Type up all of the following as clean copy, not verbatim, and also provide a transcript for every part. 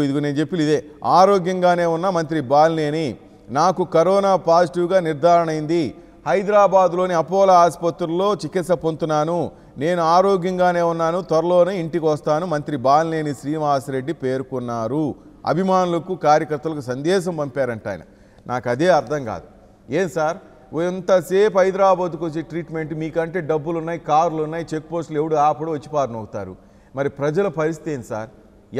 ఇదిగో నేను చెప్పిన ఇదే ఆరోగ్యంగానే ఉన్న మంత్రి బాలినేని నాకు కరోనా పాజిటివ్ గా నిర్ధారణ అయింది హైదరాబాద్ లోని అపోలో ఆసుపత్రిలో చికిత్స పొందుతున్నాను నేను ఆరోగ్యంగానే ఉన్నాను త్వరలోనే ఇంటికి వస్తాను మంత్రి బాలినేని శ్రీనివాస్ రెడ్డి పేర్కొన్నారు అభిమానులకు కార్యకర్తలకు సందేశం పంపారంట ఆయన నాకు అదే అర్థం కాదు ఏం సార్ ఎంత సేపు హైదరాబాద్ కు వచ్చి ట్రీట్మెంట్ మీకంటే డబ్బులు ఉన్నాయి కార్లు ఉన్నాయి చెక్ పోస్టులు ఎవడు ఆపడు వచ్చి పారన అవుతారు మరి ప్రజల పరిస్థితి ఏంటి సార్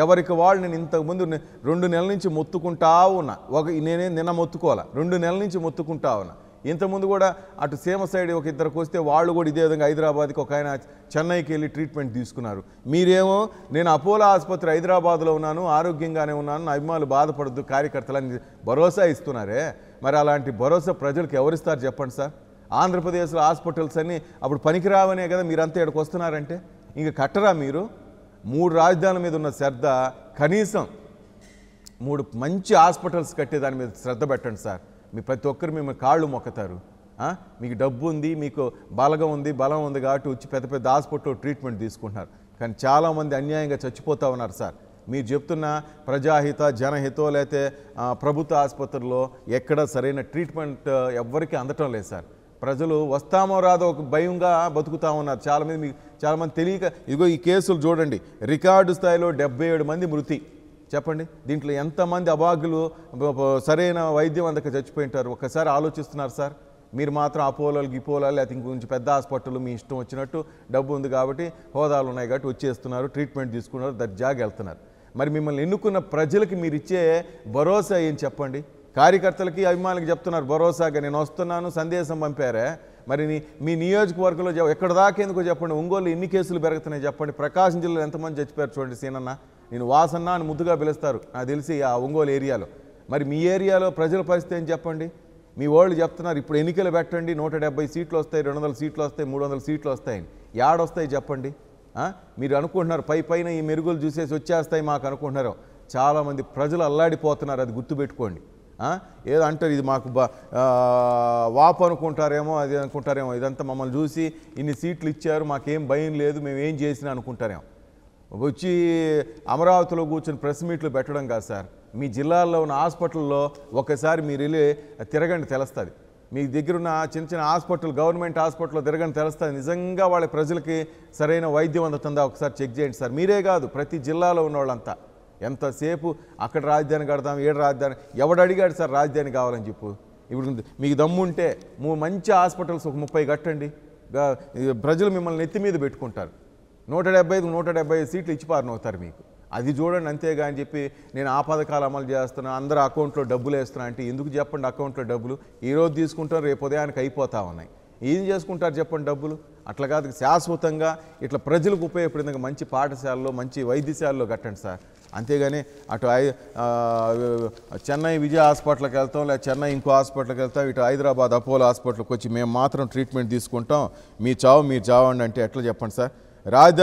ఎవరికి వాళ్ళు నేను ఇంతకు ముందు 2 నెలల నుంచి మొత్తుకుంటా ఉన్నా ఒక నేనే నిన్న మొత్తుకోవాల 2 నెలల నుంచి మొత్తుకుంటా ఉన్నా ఇంత ముందు కూడా అటు సేమ సైడ్ ఒక ఇద్దరికి వస్తే వాళ్ళు కూడా ఇదే విధంగా హైదరాబాద్కి ఒక ఆయన చెన్నైకి వెళ్ళి ట్రీట్మెంట్ తీసుకున్నారు మీరేమో నేను అపోలో ఆసుపత్రి హైదరాబాద్లో ఉన్నాను ఆరోగ్యంగానే ఉన్నాను నా అభిమానులు బాధపడొద్దు కార్యకర్తలని భరోసా ఇస్తున్నారే మరి అలాంటి భరోసా ప్రజలకు ఎవరిస్తారు చెప్పండి సార్ ఆంధ్రప్రదేశ్లో హాస్పిటల్స్ అన్నీ అప్పుడు పనికిరావనే కదా మీరంతా ఇక్కడికి వస్తున్నారంటే ఇంక కట్టరా మీరు 3 రాజధానుల మీద ఉన్న శ్రద్ధ కనీసం 3 మంచి హాస్పిటల్స్ కట్టే దాని మీద శ్రద్ధ పెట్టండి సార్ మీ ప్రతి ఒక్కరు మిమ్మల్ని కాళ్ళు మొక్కుతారు మీకు డబ్బు ఉంది మీకు బలం ఉంది కాబట్టి వచ్చి పెద్ద పెద్ద హాస్పిటల్లో ట్రీట్మెంట్ తీసుకుంటున్నారు కానీ చాలామంది అన్యాయంగా చచ్చిపోతూ ఉన్నారు సార్ మీరు చెప్తున్న ప్రజాహిత జనహితో లేతే ప్రభుత్వ ఆసుపత్రుల్లో ఎక్కడ సరైన ట్రీట్మెంట్ ఎవ్వరికీ అందటం లేదు సార్ ప్రజలు వస్తామో రాదో ఒక భయంగా బతుకుతా ఉన్నారు చాలామంది మీకు చాలామంది తెలియక ఇదిగో ఈ కేసులు చూడండి రికార్డు స్థాయిలో 77 మంది మృతి చెప్పండి దీంట్లో ఎంతమంది అభాగ్యులు సరైన వైద్యం అందక చచ్చిపోయింటారు ఒకసారి ఆలోచిస్తున్నారు సార్ మీరు మాత్రం అపోలో గిపోలో లేకపోతే ఇంకొంచెం పెద్ద హాస్పిటల్ మీ ఇష్టం వచ్చినట్టు డబ్బు ఉంది కాబట్టి హోదాలు ఉన్నాయి కాబట్టి వచ్చేస్తున్నారు ట్రీట్మెంట్ తీసుకున్నారు దర్జాగా వెళ్తున్నారు మరి మిమ్మల్ని ఎన్నుకున్న ప్రజలకి మీరు ఇచ్చే భరోసా ఏం చెప్పండి కార్యకర్తలకి అభిమానులకు చెప్తున్నారు భరోసాగా నేను వస్తున్నాను సందేశం పంపారే మరి మీ నియోజకవర్గంలో ఎక్కడ దాకా ఎందుకో చెప్పండి ఒంగోలు ఎన్ని కేసులు పెరుగుతున్నాయి చెప్పండి ప్రకాశం జిల్లాలో ఎంతమంది చచ్చిపోయారు చూడండి సీనన్న నేను వాసన్న అని ముద్దుగా పిలుస్తారు నాకు తెలిసి ఆ ఒంగోలు ఏరియాలో మరి మీ ఏరియాలో ప్రజల పరిస్థితి ఏం చెప్పండి మీ వాళ్ళు చెప్తున్నారు ఇప్పుడు ఎన్నికలు పెట్టండి 170 సీట్లు వస్తాయి 200 సీట్లు వస్తాయి 300 సీట్లు వస్తాయని ఏడొస్తాయి చెప్పండి మీరు అనుకుంటున్నారు పై పైన ఈ మెరుగులు చూసేసి వచ్చేస్తాయి మాకు అనుకుంటున్నారు చాలామంది ప్రజలు అల్లాడిపోతున్నారు అది గుర్తుపెట్టుకోండి ఏదో అంటారు ఇది మాకు వాపు అనుకుంటారేమో అది అనుకుంటారేమో ఇదంతా మమ్మల్ని చూసి ఇన్ని సీట్లు ఇచ్చారు మాకేం భయం లేదు మేము ఏం చేసినా అనుకుంటారేమో వచ్చి అమరావతిలో కూర్చొని ప్రెస్ మీట్లు పెట్టడం కాదు సార్ మీ జిల్లాల్లో ఉన్న హాస్పిటల్లో ఒకసారి మీరు వెళ్ళి తిరగండి తెలుస్తుంది మీ దగ్గరున్న చిన్న చిన్న హాస్పిటల్ గవర్నమెంట్ హాస్పిటల్లో తిరగని తెలుస్తుంది నిజంగా వాళ్ళ ప్రజలకి సరైన వైద్యం అందుతుందా ఒకసారి చెక్ చేయండి సార్ మీరే కాదు ప్రతి జిల్లాలో ఉన్న వాళ్ళంతా ఎంతసేపు అక్కడ రాజధాని కడతాం ఏడు రాజధాని ఎవడు అడిగాడు సార్ రాజధాని కావాలని చెప్పు ఇప్పుడు మీకు దమ్ముంటే మంచి హాస్పిటల్స్ ఒక 30 కట్టండి ప్రజలు మిమ్మల్ని ఎత్తి మీద పెట్టుకుంటారు 175 సీట్లు ఇచ్చిపారనవుతారు మీకు అది చూడండి అంతేగా అని చెప్పి నేను ఆ పథకాలు అమలు చేస్తున్నా అందరూ అకౌంట్లో డబ్బులు వేస్తున్నా అంటే ఎందుకు చెప్పండి అకౌంట్లో డబ్బులు ఈరోజు తీసుకుంటారు రేపు ఉదయానికి అయిపోతా ఉన్నాయి ఏం చేసుకుంటారు చెప్పండి డబ్బులు అట్లా కాదు శాశ్వతంగా ఇట్లా ప్రజలకు ఉపయోగపడేందుకు మంచి పాఠశాలలో మంచి వైద్యశాలలో కట్టండి సార్ అంతేగాని అటు చెన్నై విజయ హాస్పిటల్కి వెళ్తాం లేదా చెన్నై ఇంకో హాస్పిటల్కి వెళ్తాం ఇటు హైదరాబాద్ అపోలో హాస్పిటల్కి వచ్చి మేము మాత్రం ట్రీట్మెంట్ తీసుకుంటాం మీ చావు మీరు చావండి అంటే ఎట్లా చెప్పండి సార్ రాజధాని